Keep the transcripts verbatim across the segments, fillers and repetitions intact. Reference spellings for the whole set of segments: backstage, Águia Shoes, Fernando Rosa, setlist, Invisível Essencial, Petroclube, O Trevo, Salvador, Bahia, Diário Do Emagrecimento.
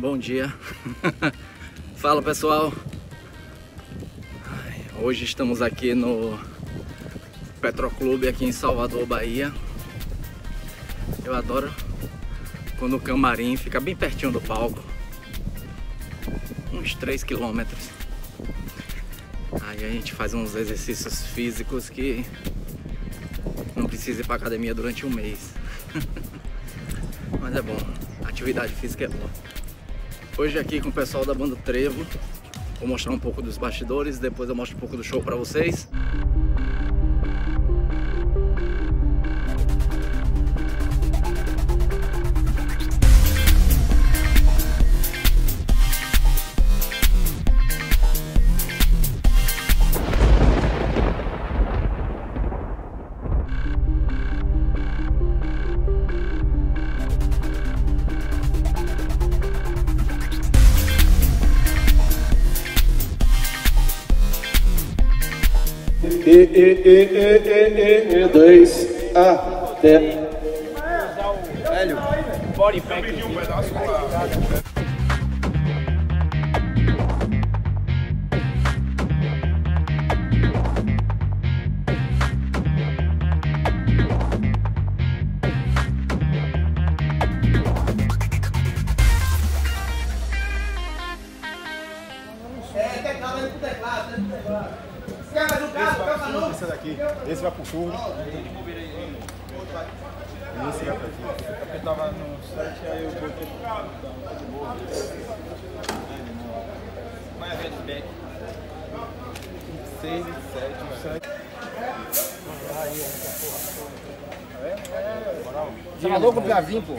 Bom dia. Fala, pessoal. Hoje estamos aqui no Petroclube aqui em Salvador, Bahia. Eu adoro quando o camarim fica bem pertinho do palco, uns três quilômetros. Aí a gente faz uns exercícios físicos que não precisa ir para academia durante um mês. Mas é bom, a atividade física é boa. Hoje aqui com o pessoal da banda Trevo, vou mostrar um pouco dos bastidores, depois eu mostro um pouco do show para vocês. E, E, E, E, E, E, dois, A, T. Velho, body pack. Eu pedi um pedaço pra... Esse vai pro surdo. Esse vai pra aqui. Porque tava no site, aí eu botei. Vai a headback. seis, sete, sete. Aí, é, porra. Salvador com o Gavinho, pô.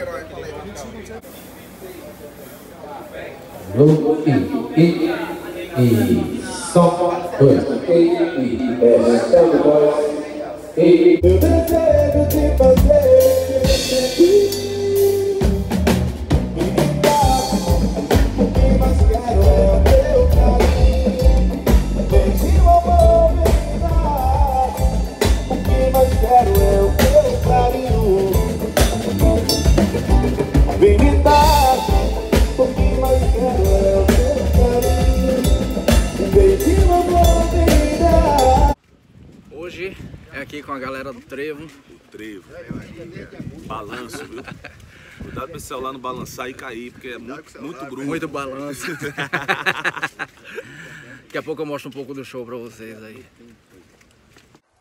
E só dois. E eu desejo te fazer. Hoje é aqui com a galera do Trevo. O Trevo. Balanço, viu? Cuidado pra esse celular não balançar e cair, porque é muito, muito grupo. Muito balanço. Daqui a pouco eu mostro um pouco do show pra vocês aí.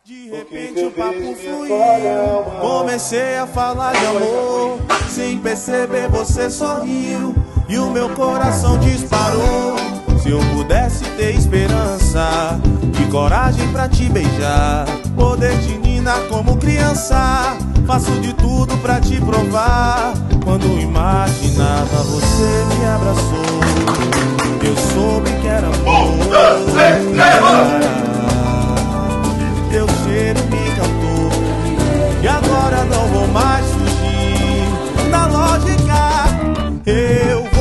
De repente o papo fluiu, comecei a falar de amor. Sem perceber você sorriu e o meu coração disparou. Se eu pudesse ter esperança, coragem pra te beijar, poder de Nina como criança, faço de tudo pra te provar. Quando imaginava você me abraçou, eu soube que era amor. Teu cheiro me cantou e agora não vou mais fugir da lógica. Eu vou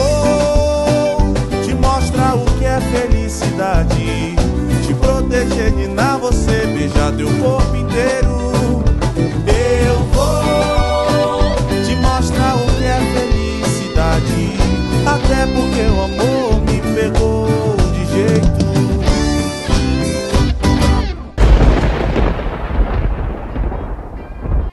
te mostrar o que é felicidade, proteger de na você, beijar teu corpo inteiro. Eu vou te mostrar o que é felicidade, até porque o amor me pegou de jeito.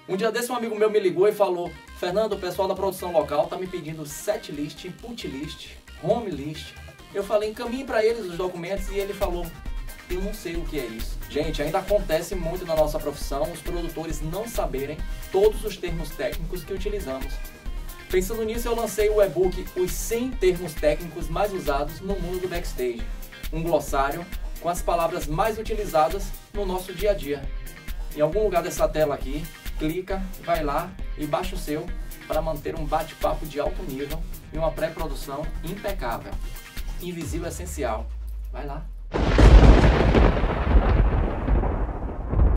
Um dia desse um amigo meu me ligou e falou: Fernando, o pessoal da produção local tá me pedindo setlist, input list, home list. Eu falei: encaminhe pra eles os documentos. E ele falou: eu não sei o que é isso. Gente, ainda acontece muito na nossa profissão os produtores não saberem todos os termos técnicos que utilizamos. Pensando nisso, eu lancei o e-book Os cem Termos Técnicos Mais Usados no Mundo do Backstage. Um glossário com as palavras mais utilizadas no nosso dia a dia. Em algum lugar dessa tela aqui, clica, vai lá e baixa o seu para manter um bate-papo de alto nível e uma pré-produção impecável. Invisível Essencial. Vai lá.